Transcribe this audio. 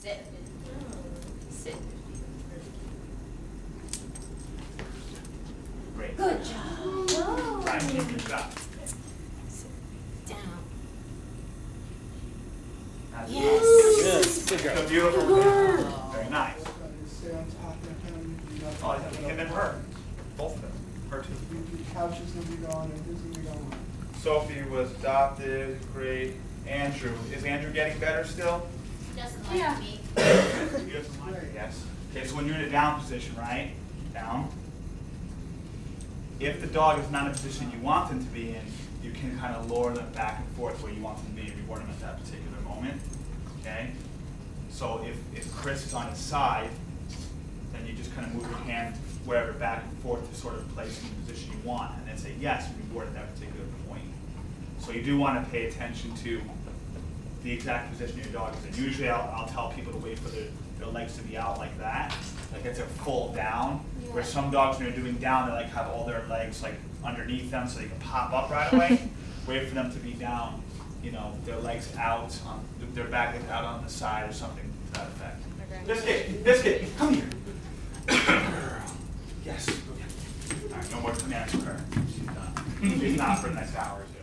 7. Great. Good job. Oh. Right, good job. Sit down. Yes. Good girl. So beautiful. Very nice. Oh, him and her. Both of them. Her two. Sophie was adopted. Great. Andrew. Is Andrew getting better still? He doesn't like me. He doesn't like me, yes. Okay, so when you're in a down position, right? Down. If the dog is not in a position you want them to be in, you can kind of lower them back and forth where you want them to be and reward them at that particular moment. Okay? So if Chris is on his side, then you just kind of move your hand wherever back and forth to sort of place him in the position you want, and then say yes, you reward at that particular point. So you do want to pay attention to the exact position your dog is in. Usually I'll tell people to wait for their legs to be out like that, like it's a full down, where some dogs, when they're doing down, they like have all their legs like underneath them so they can pop up right away. Wait for them to be down, you know, their legs out, on, their back is out on the side or something to that effect. Okay. Biscuit, come here. Yes, okay. All right, no more commands for her. She's done. She's not for the next hour or two.